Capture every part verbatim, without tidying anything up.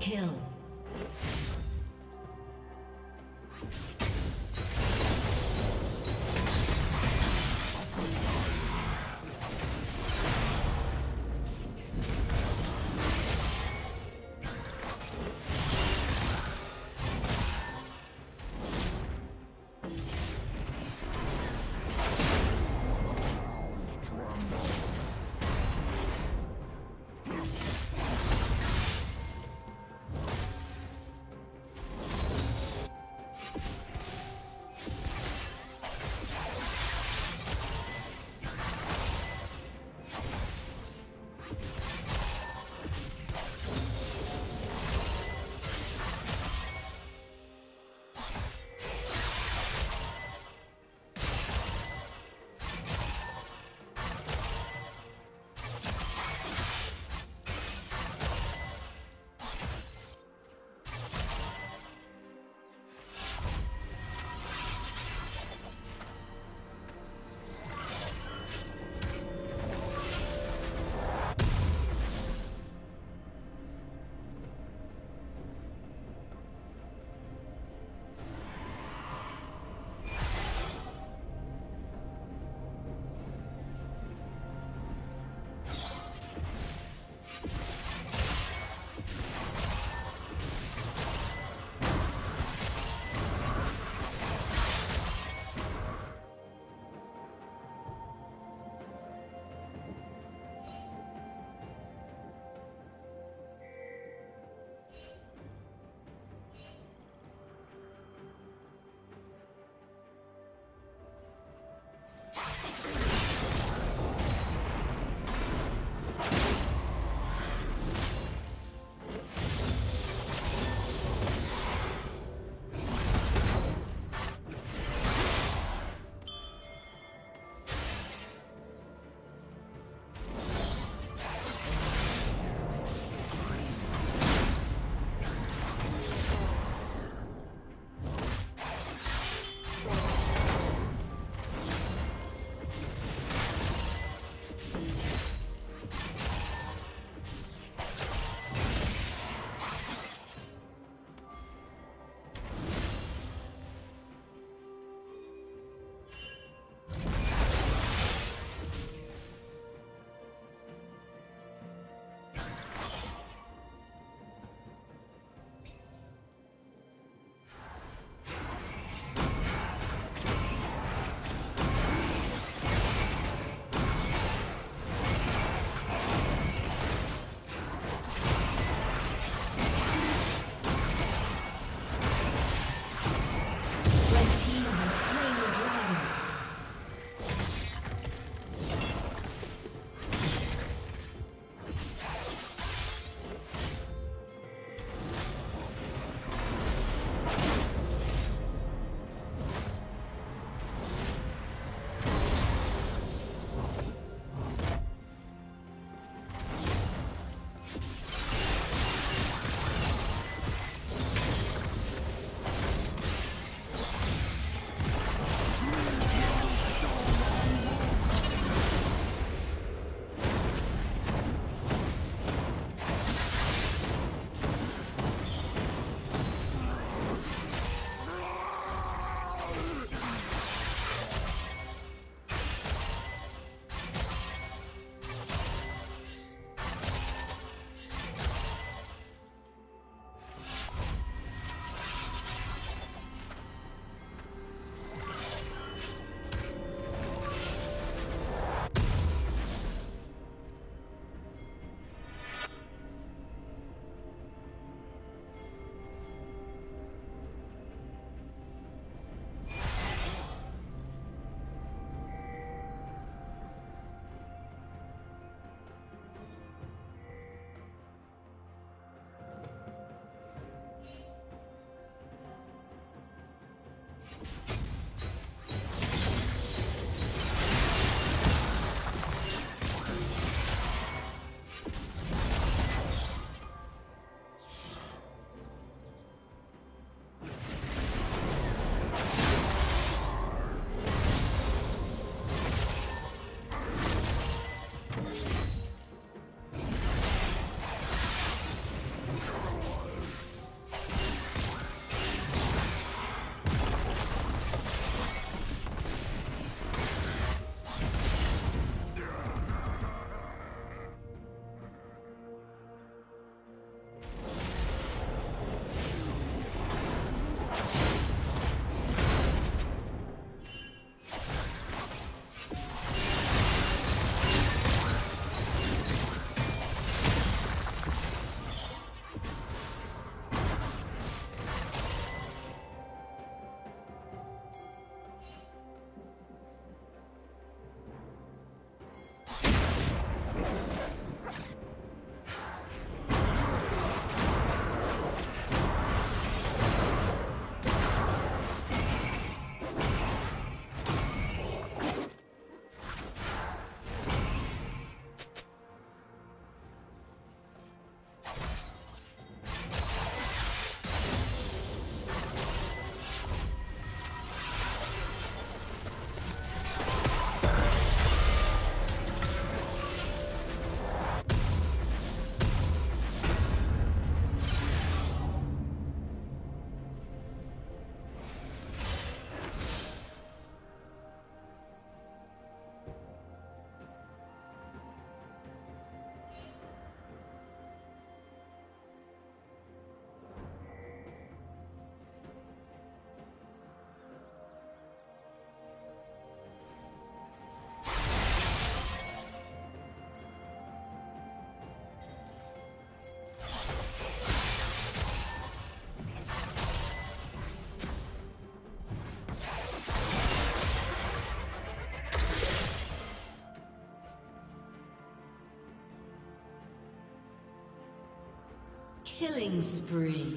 kill. Killing spree.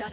Shut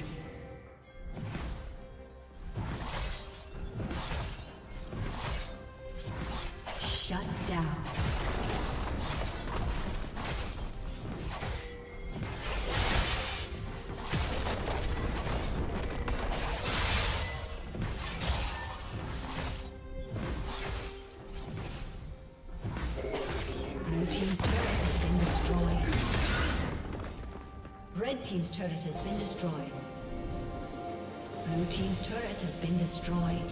Shut down. Blue team's turret has been destroyed. Red team's turret has been destroyed. Blue team's turret has been destroyed.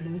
Blue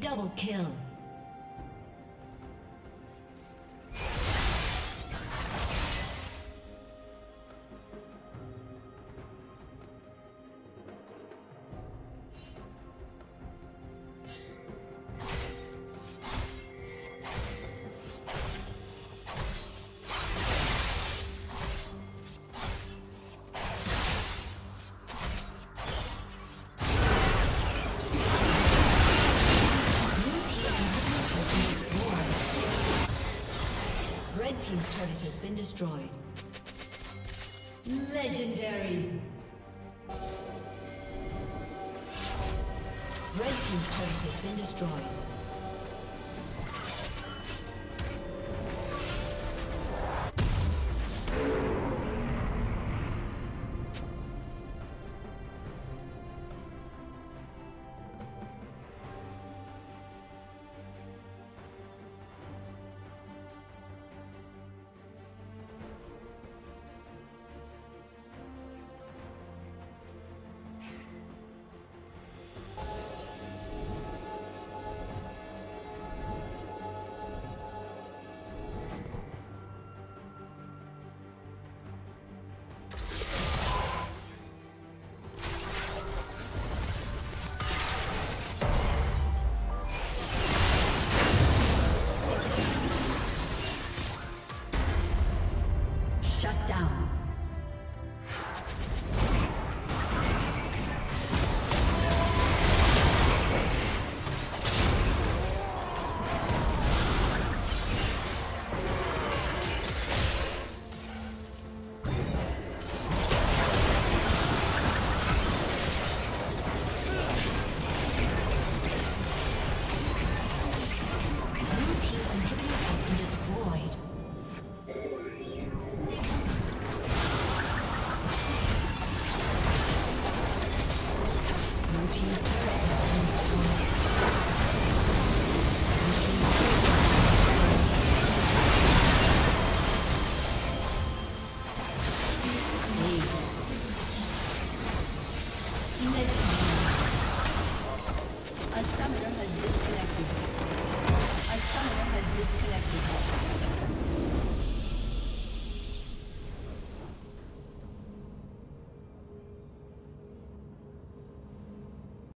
Double kill. Team's turret has been destroyed. Legendary. Red team's turret has been destroyed. Legend.